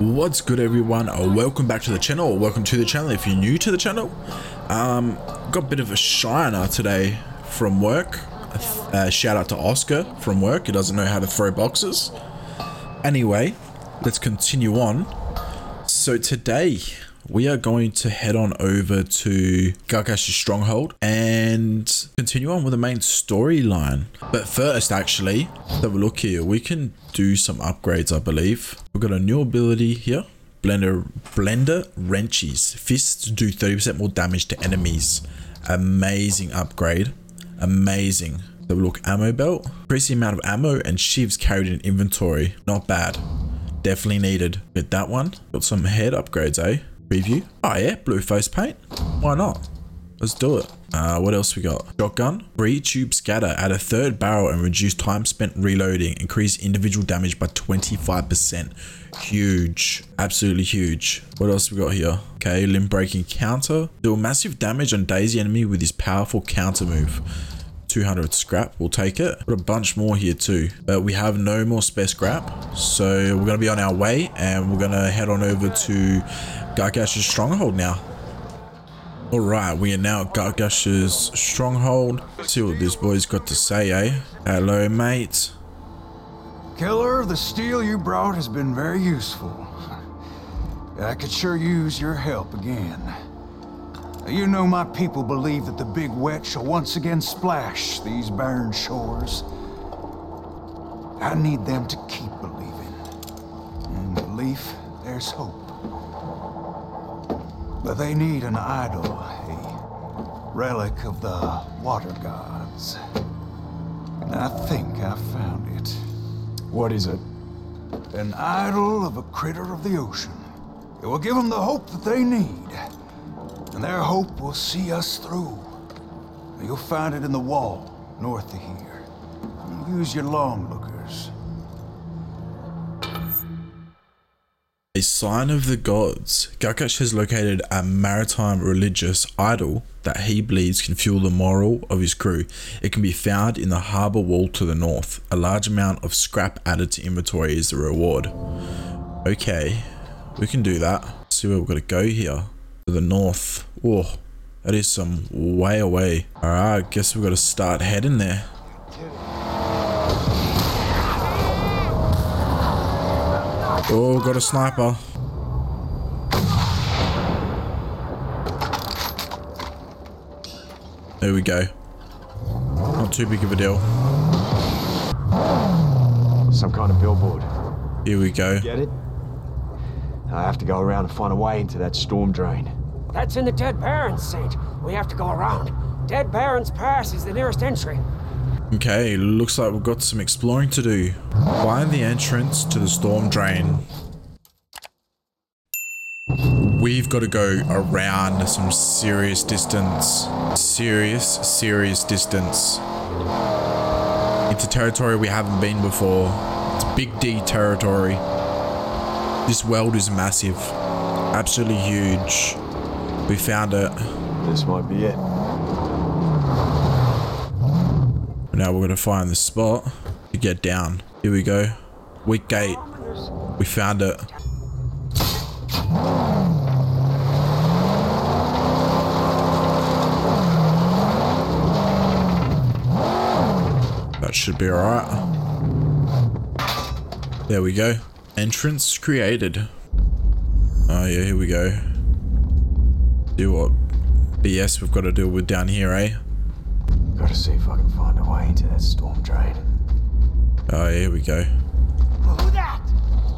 What's good, everyone? Welcome back to the channel, or welcome to the channel if you're new to the channel. Got a bit of a shiner today from work. Shout out to Oscar from work. He doesn't know how to throw boxes. Anyway, let's continue on. So today we are going to head on over to Galkash's stronghold and continue on with the main storyline. But first, actually, let's have a look here. We can do some upgrades, I believe. We've got a new ability here. Blender wrenches. Fists do 30% more damage to enemies. Amazing upgrade. Amazing. Let's have a look. Ammo belt. Increase the amount of ammo and shivs carried in inventory. Not bad. Definitely needed. Get that one. Got some head upgrades, eh? Preview. Oh yeah, blue face paint. Why not? Let's do it. What else we got? Shotgun. Re-tube scatter. Add a third barrel and reduce time spent reloading. Increase individual damage by 25%. Huge. Absolutely huge. What else we got here? Okay, limb breaking counter. Do a massive damage on daisy enemy with his powerful counter move. 200 scrap, we'll take it. Got a bunch more here too, but we have no more spare scrap, so we're gonna be on our way and we're gonna head on over to Gutgash's stronghold now. All right, we are now at Gutgash's stronghold. Let's see what this boy's got to say, eh? Hello, mate. Killer, the steel you brought has been very useful. I could sure use your help again. You know, my people believe that the big wet shall once again splash these barren shores. I need them to keep believing. In belief, there's hope. But they need an idol, a relic of the water gods. And I think I found it. What is it? An idol of a critter of the ocean. It will give them the hope that they need. And their hope will see us through. You'll find it in the wall, north of here. Use your longlookers. A Sign of the Gods. Galkash has located a maritime religious idol that he believes can fuel the morale of his crew. It can be found in the harbour wall to the north. A large amount of scrap added to inventory is the reward. Okay, we can do that. Let's see where we've got to go here. The north. Oh, that is some way away. All right, I guess we've got to start heading there. Oh, got a sniper. There we go. Not too big of a deal. Some kind of billboard. Here we go. Get it? I have to go around and find a way into that storm drain. That's in the Dead Barons, Saint. We have to go around. Dead Barons Pass is the nearest entry. Okay, looks like we've got some exploring to do. Find the entrance to the storm drain. We've got to go around some serious distance. Serious distance. Into territory we haven't been before. It's Big D territory. This world is massive. Absolutely huge. We found it. This might be it. Now we're gonna find the spot to get down. Here we go. Weak gate. We found it. That should be alright. There we go. Entrance created. Oh yeah, here we go. Do what BS we've got to deal with down here, eh? Gotta see if I can find a way into that storm drain. Oh yeah, here we go. Who that?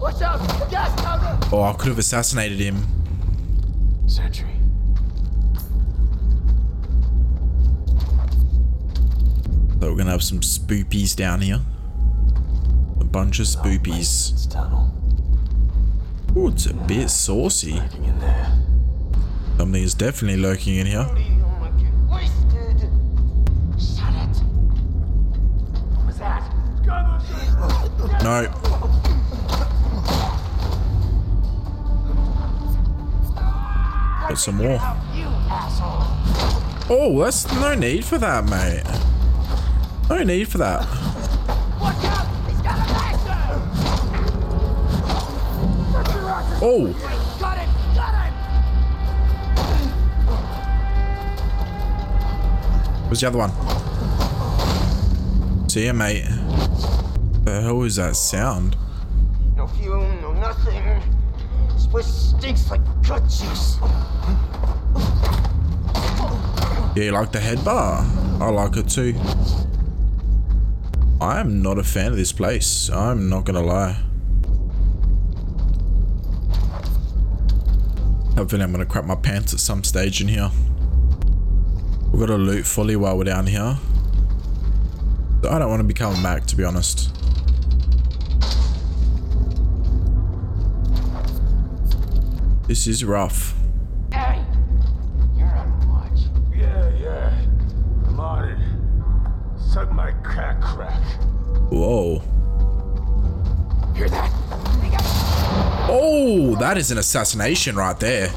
Watch out! Gas powder! Oh, I could have assassinated him. Sentry. So we're gonna have some spoopies down here. A bunch of spoopies. Oh, it's a bit saucy. Something is definitely lurking in here. No. Got some more. Oh, that's no need for that, mate. No need for that. Oh! Got him! Got him! Where's the other one? See ya, mate. The hell is that sound? No fume, no nothing. This place stinks like cut juice. Yeah, you like the head bar? I like it too. I am not a fan of this place. I'm not gonna lie. I feel I'm gonna crap my pants at some stage in here. We've got to loot fully while we're down here. I don't want to be coming back, to be honest. This is rough. Hey, you're on watch. Yeah. I'm on it. Suck my crack. Whoa. Hear that? Oh, that is an assassination right there.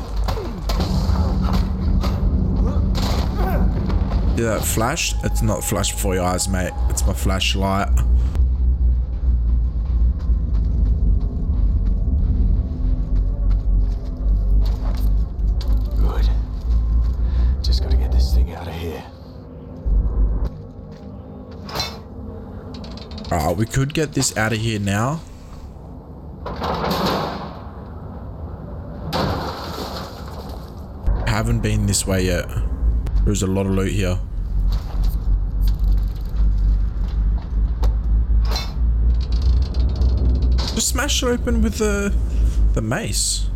Did that flash? It's not flash before your eyes, mate. It's my flashlight. Good. Just gotta get this thing out of here. Alright, we could get this out of here now. Haven't been this way yet. There's a lot of loot here. Just smash it open with the mace.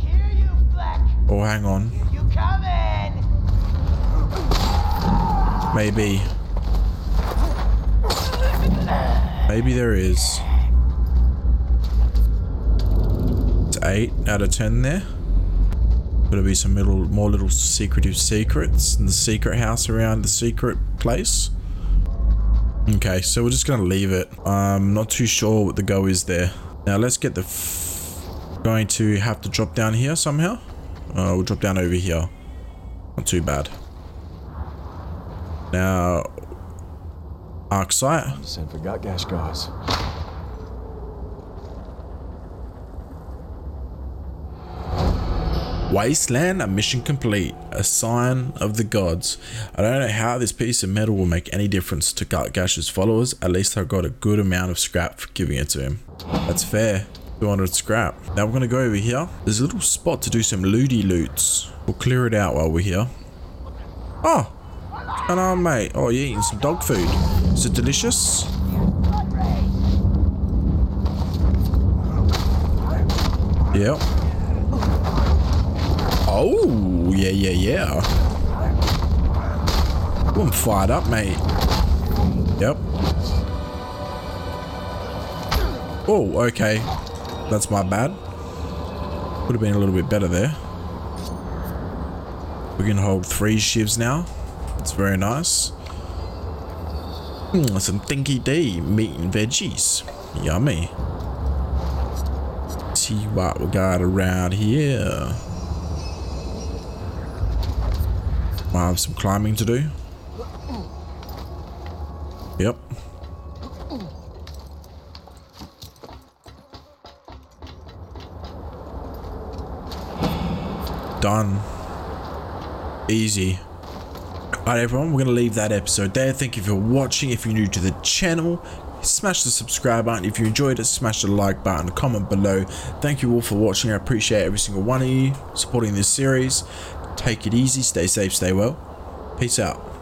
Hear you, Black. Oh, hang on. You coming? Maybe. Maybe there is. 8 out of 10 there. There'll be some more little secretive secrets in the secret house around the secret place. Okay, so we're just gonna leave it. I'm not too sure what the go is there. Now let's get the going to have to drop down here somehow. We'll drop down over here. Not too bad. Now, arc sight. Send for Gutgash, guys. Wasteland, a mission complete. A sign of the gods. I don't know how this piece of metal will make any difference to Galkash's followers. At least I got a good amount of scrap for giving it to him. That's fair. 200 scrap. Now we're going to go over here. There's a little spot to do some looty loots. We'll clear it out while we're here. Oh! And oh, mate. Oh, you're eating some dog food. Is it delicious? Yep. Oh, yeah. Ooh, I'm fired up, mate. Yep. Oh, okay. That's my bad. Could have been a little bit better there. We can hold 3 shivs now. It's very nice. Some Thinky D meat and veggies. Yummy. See what we got around here. I have some climbing to do. Yep. Done. Easy. Alright everyone, we're going to leave that episode there. Thank you for watching. If you're new to the channel, smash the subscribe button. If you enjoyed it, smash the like button, comment below. Thank you all for watching. I appreciate every single one of you supporting this series. Take it easy, stay safe, stay well. Peace out.